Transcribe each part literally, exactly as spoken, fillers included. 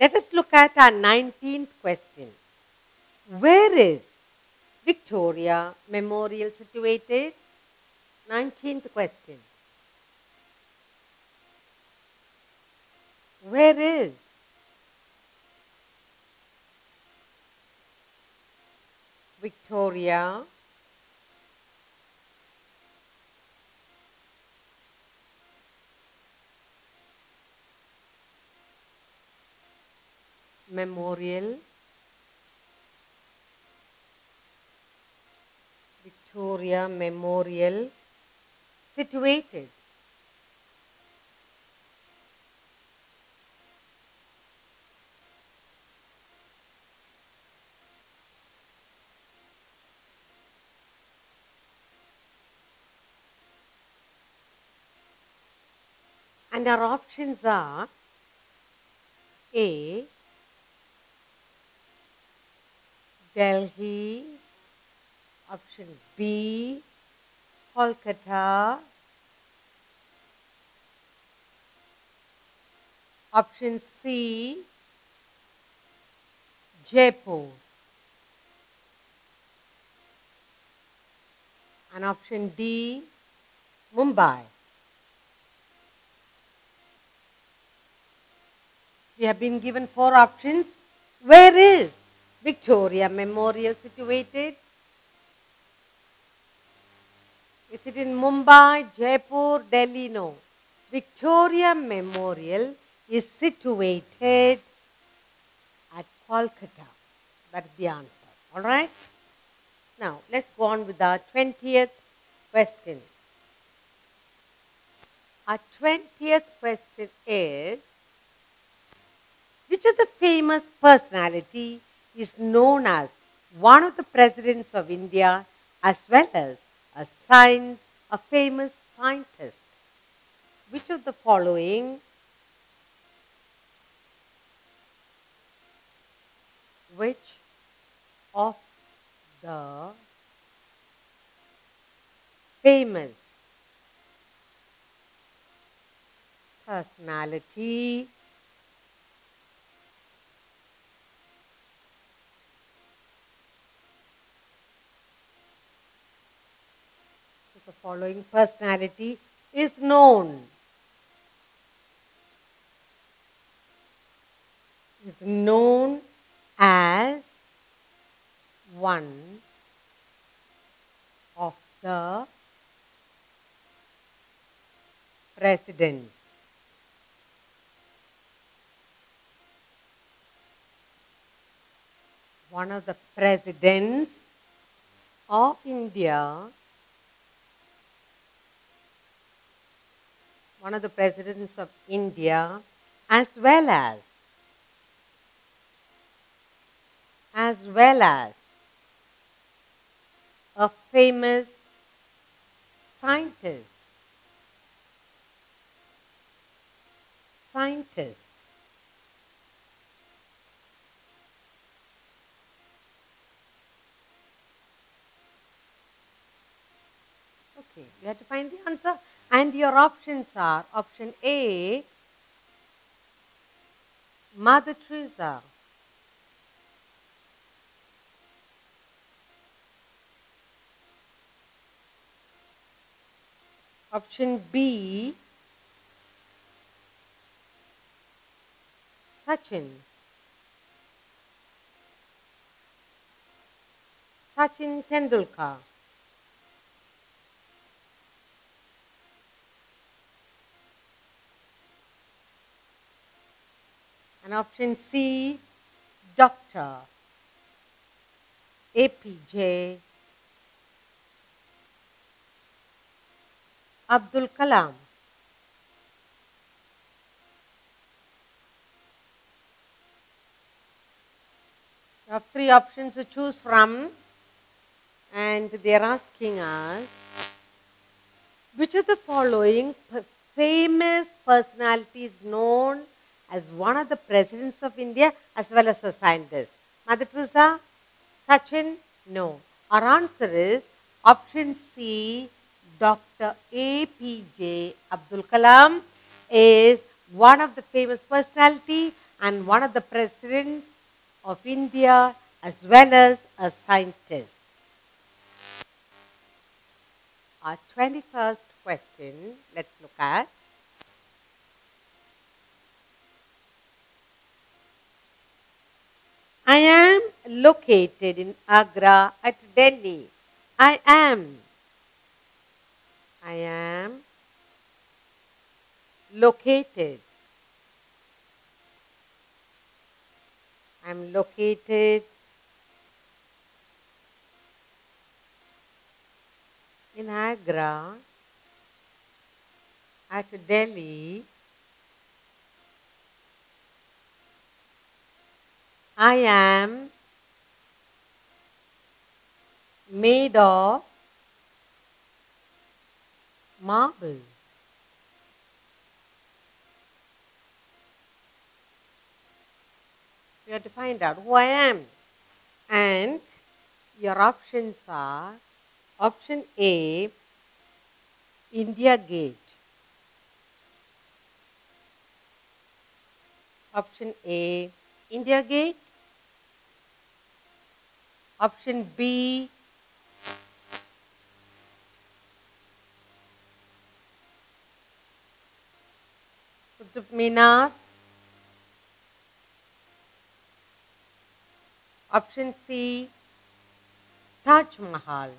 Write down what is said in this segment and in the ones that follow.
Let us look at our nineteenth question. Where is Victoria Memorial situated? nineteenth question. Where is? Victoria Memorial, Victoria Memorial situated. And our options are A, Delhi, option B, Kolkata, option C, Jaipur, and option D, Mumbai. We have been given four options. Where is Victoria Memorial situated? Is it in Mumbai, Jaipur, Delhi? No. Victoria Memorial is situated at Kolkata. That's the answer. All right? Now, let's go on with our twentieth question. Our twentieth question is, which of the famous personality is known as one of the presidents of India as well as a science, a famous scientist? Which of the following which of the famous personality the following personality is known, is known as one of the presidents? One of the presidents of India. One of the presidents of India as well as, as well as a famous scientist, scientist. Okay, you have to find the answer. And your options are option A, Mother Teresa, option B, Sachin, Sachin Tendulkar, and option C, Doctor A P J Abdul Kalam. You have three options to choose from, and they are asking us, which of the following famous personalities known as one of the presidents of India as well as a scientist? Mother Teresa? Sachin? No. Our answer is option C, Doctor A P J Abdul Kalam is one of the famous personality and one of the presidents of India as well as a scientist. Our twenty-first question, let's look at. I am located in Agra at Delhi. I am. I am located. I am located in Agra at Delhi. I am made of marble. You have to find out who I am. And your options are option A, India Gate. Option A, India Gate. Option B, Qutub Minar. Option C, Taj Mahal.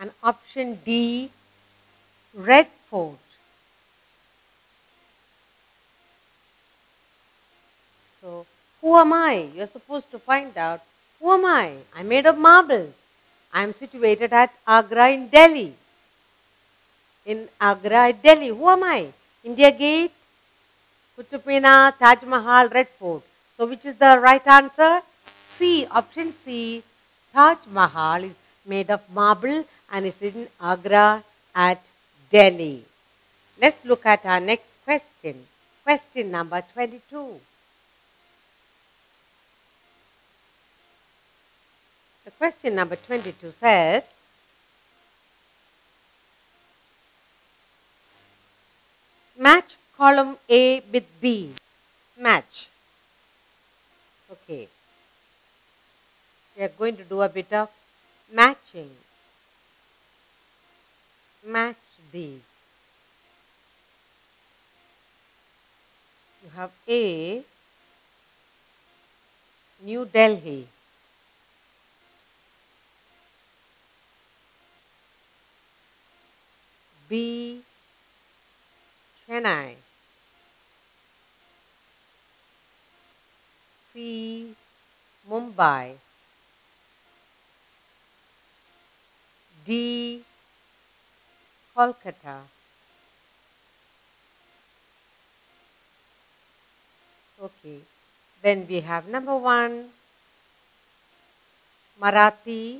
And option D, Red Fort. So, who am I? You're supposed to find out, who am I? I'm made of marbles. I'm situated at Agra in Delhi. In Agra, Delhi. Who am I? India Gate, Qutub Minar, Taj Mahal, Red Fort. So, which is the right answer? C, option C, Taj Mahal is made of marble and is in Agra at Delhi. Let's look at our next question. Question number twenty-two. The question number twenty-two says, match column A with B. Match. Okay. We are going to do a bit of matching. Match these. You have A, New Delhi. B, Chennai. C, Mumbai. D, Kolkata. Okay, then we have number one, Marathi.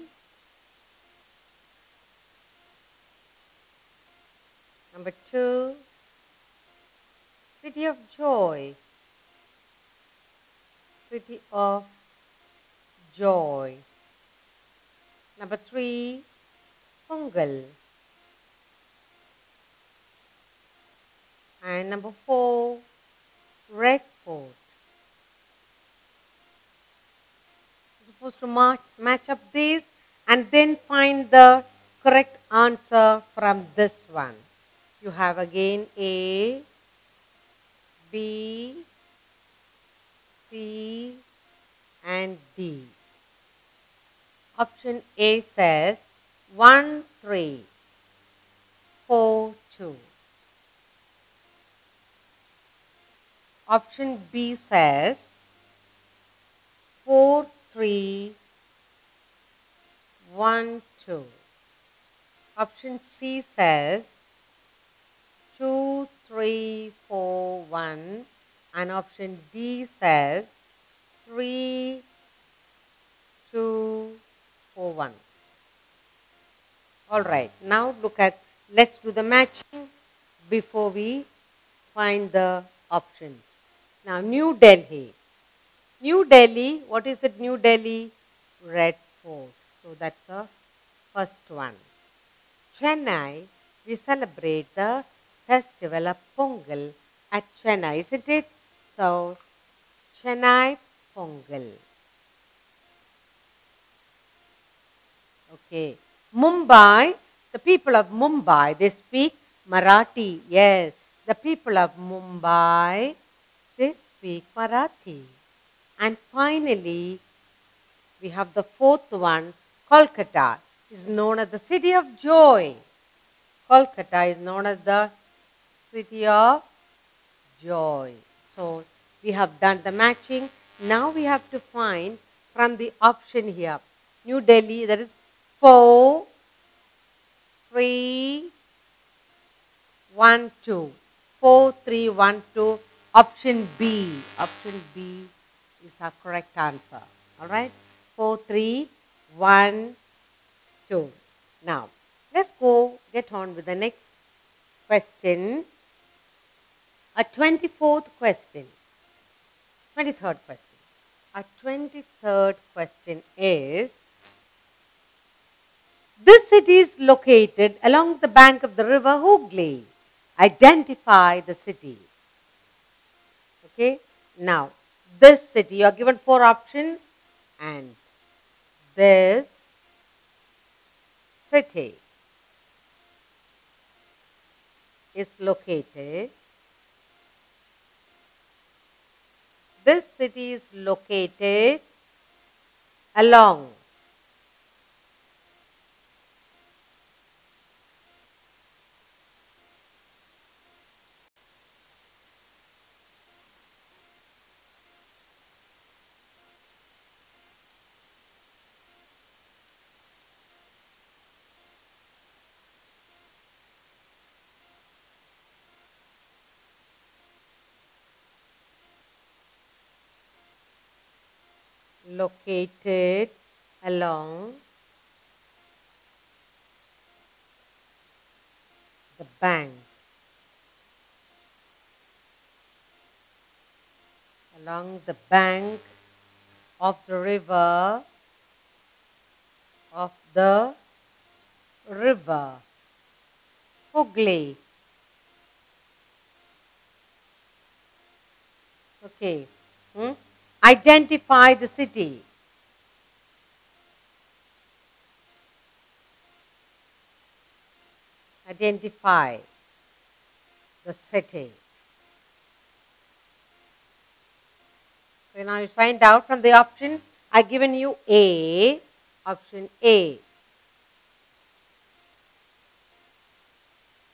Number two, City of Joy. City of Joy. Number three, Hooghly. And number four, Red Fort. You're supposed to match, match up these and then find the correct answer from this one. You have again A, B, C, and D. Option A says one, three, four, two. Option B says four, three, one, two. Option C says two, three, four, one. And option D says three, two, four, one. All right. Now look at, let's do the matching before we find the options. Now, New Delhi. New Delhi, what is it? New Delhi? Red Fort. So that's the first one. Chennai, we celebrate the festival of Pongal at Chennai, isn't it? So, Chennai Pongal. Okay. Mumbai, the people of Mumbai, they speak Marathi. Yes, the people of Mumbai, they speak Marathi. And finally, we have the fourth one, Kolkata is known as the city of joy. Kolkata is known as the city of joy. So, we have done the matching. Now, we have to find from the option here. New Delhi, that is four three one two. four three one two, option B. Option B is our correct answer. Alright? four three one two. Now, let's go get on with the next question. A twenty-fourth question. twenty-third question. Our twenty-third question is, this city is located along the bank of the river Hooghly. Identify the city. Okay. Now, this city, you are given four options. And this city is located. This city is located along located along the bank, along the bank of the river, of the river Hooghly. Okay. Hmm? Identify the city. Identify the city. So now you find out from the option. I have given you A, option A.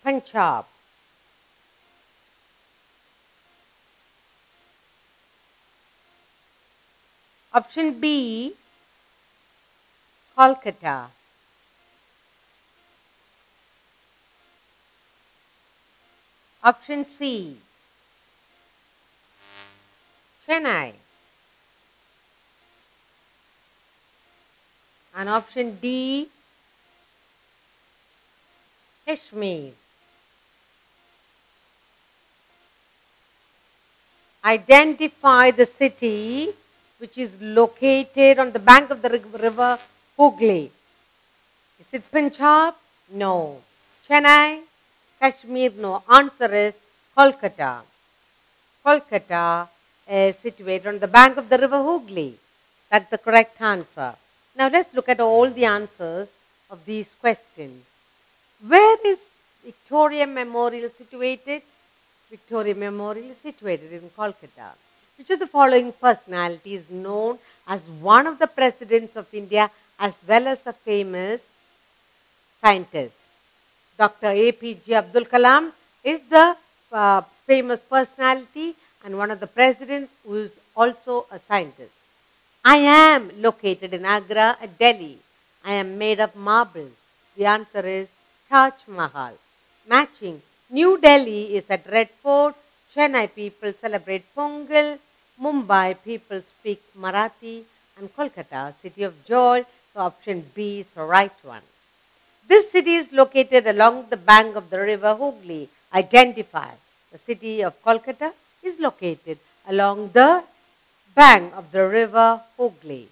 Punjab. Option B, Kolkata. Option C, Chennai. And option D, Kashmir. Identify the city which is located on the bank of the river Hooghly. Is it Punjab? No. Chennai? Kashmir? No. Answer is Kolkata. Kolkata is situated on the bank of the river Hooghly. That's the correct answer. Now let's look at all the answers of these questions. Where is Victoria Memorial situated? Victoria Memorial is situated in Kolkata. Which of the following personality is known as one of the presidents of India as well as a famous scientist? Doctor A P J Abdul Kalam is the uh, famous personality and one of the presidents who is also a scientist. I am located in Agra, Delhi. I am made of marble. The answer is Taj Mahal. Matching. New Delhi is at Red Fort. Chennai people celebrate Pongal. Mumbai people speak Marathi, and Kolkata, city of joy, so option B is the right one. This city is located along the bank of the river Hooghly. Identify. The city of Kolkata is located along the bank of the river Hooghly.